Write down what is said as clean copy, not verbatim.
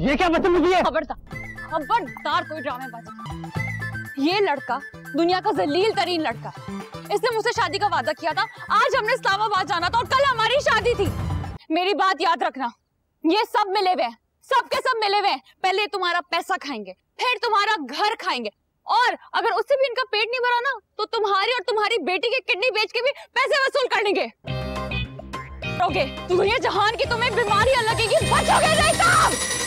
ये क्या बदतमीजी है? खबरदार कोई ड्रामेबाजी। ये लड़का दुनिया का जलील तरीन लड़का, इसने मुझसे शादी का वादा किया था। आज हमने इस्लामाबाद जाना था और कल हमारी शादी थी। मेरी बात याद रखना, ये सब मिले हुए हैं, सब के सब मिले हुए हैं। पहले तुम्हारा पैसा खाएंगे, फिर तुम्हारा घर खाएंगे, और अगर उससे भी इनका पेट नहीं भरा ना तो तुम्हारी और तुम्हारी बेटी की किडनी बेच के भी पैसे वसूल करेंगे। ओके, दुनिया जहान की तुम्हें बीमारियां लगेगी, बचोगे नहीं साहब।